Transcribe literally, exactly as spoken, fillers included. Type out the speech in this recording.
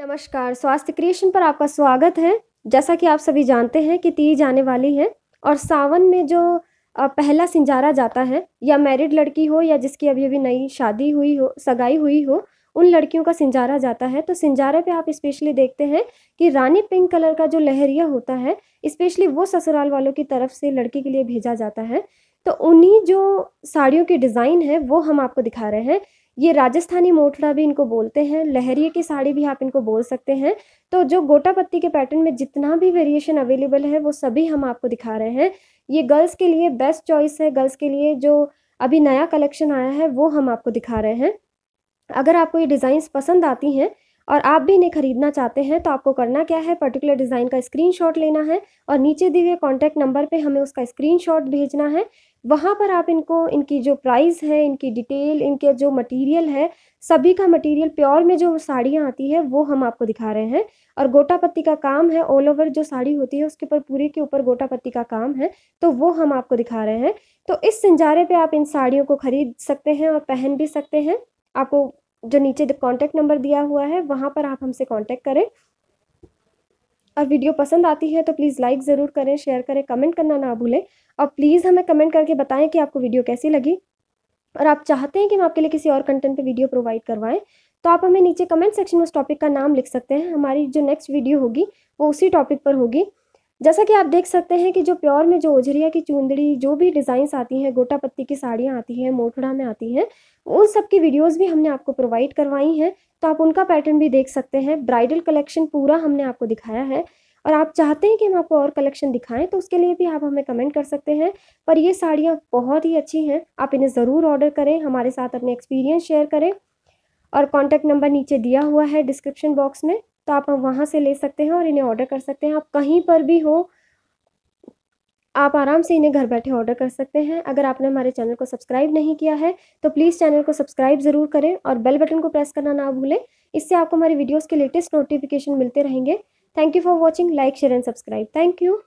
नमस्कार, स्वास्थ्य क्रिएशन पर आपका स्वागत है। जैसा कि आप सभी जानते हैं कि तीज आने वाली है और सावन में जो पहला सिंजारा जाता है, या मैरिड लड़की हो या जिसकी अभी अभी नई शादी हुई हो, सगाई हुई हो, उन लड़कियों का सिंजारा जाता है। तो सिंजारे पे आप स्पेशली देखते हैं कि रानी पिंक कलर का जो लहरिया होता है, स्पेशली वो ससुराल वालों की तरफ से लड़की के लिए भेजा जाता है। तो उन्हीं जो साड़ियों के डिज़ाइन है वो हम आपको दिखा रहे हैं। ये राजस्थानी मोथड़ा भी इनको बोलते हैं, लहरिया की साड़ी भी आप इनको बोल सकते हैं। तो जो गोटा पत्ती के पैटर्न में जितना भी वेरिएशन अवेलेबल है वो सभी हम आपको दिखा रहे हैं। ये गर्ल्स के लिए बेस्ट चॉइस है। गर्ल्स के लिए जो अभी नया कलेक्शन आया है वो हम आपको दिखा रहे हैं। अगर आपको ये डिज़ाइंस पसंद आती हैं और आप भी इन्हें खरीदना चाहते हैं तो आपको करना क्या है, पर्टिकुलर डिज़ाइन का स्क्रीनशॉट लेना है और नीचे दिए हुए कॉन्टैक्ट नंबर पे हमें उसका स्क्रीनशॉट भेजना है। वहाँ पर आप इनको, इनकी जो प्राइस है, इनकी डिटेल, इनके जो मटेरियल है, सभी का मटेरियल प्योर में जो साड़ियाँ आती है वो हम आपको दिखा रहे हैं। और गोटा पत्ती का काम है, ऑल ओवर जो साड़ी होती है उसके ऊपर, पूरे के ऊपर गोटा पत्ती का काम है, तो वो हम आपको दिखा रहे हैं। तो इस सिंजारे पर आप इन साड़ियों को खरीद सकते हैं और पहन भी सकते हैं। आपको जो नीचे कॉन्टैक्ट नंबर दिया हुआ है वहाँ पर आप हमसे कॉन्टैक्ट करें। और वीडियो पसंद आती है तो प्लीज़ लाइक ज़रूर करें, शेयर करें, कमेंट करना ना भूलें। और प्लीज़ हमें कमेंट करके बताएं कि आपको वीडियो कैसी लगी और आप चाहते हैं कि हम आपके लिए किसी और कंटेंट पे वीडियो प्रोवाइड करवाएं तो आप हमें नीचे कमेंट सेक्शन में उस टॉपिक का नाम लिख सकते हैं। हमारी जो नेक्स्ट वीडियो होगी वो उसी टॉपिक पर होगी। जैसा कि आप देख सकते हैं कि जो प्योर में जो ओझरिया की चूंदड़ी, जो भी डिज़ाइंस आती हैं, गोटा पत्ती की साड़ियाँ आती हैं, मोठड़ा में आती हैं, उन सब की वीडियोस भी हमने आपको प्रोवाइड करवाई हैं। तो आप उनका पैटर्न भी देख सकते हैं। ब्राइडल कलेक्शन पूरा हमने आपको दिखाया है और आप चाहते हैं कि हम आपको और कलेक्शन दिखाएं तो उसके लिए भी आप हमें कमेंट कर सकते हैं। पर ये साड़ियाँ बहुत ही अच्छी हैं, आप इन्हें ज़रूर ऑर्डर करें, हमारे साथ अपने एक्सपीरियंस शेयर करें। और कॉन्टैक्ट नंबर नीचे दिया हुआ है डिस्क्रिप्शन बॉक्स में, तो आप वहाँ से ले सकते हैं और इन्हें ऑर्डर कर सकते हैं। आप कहीं पर भी हो, आप आराम से इन्हें घर बैठे ऑर्डर कर सकते हैं। अगर आपने हमारे चैनल को सब्सक्राइब नहीं किया है तो प्लीज़ चैनल को सब्सक्राइब ज़रूर करें और बेल बटन को प्रेस करना ना भूलें। इससे आपको हमारे वीडियोस के लेटेस्ट नोटिफिकेशन मिलते रहेंगे। Thank you for watching. Like, share and subscribe. Thank you.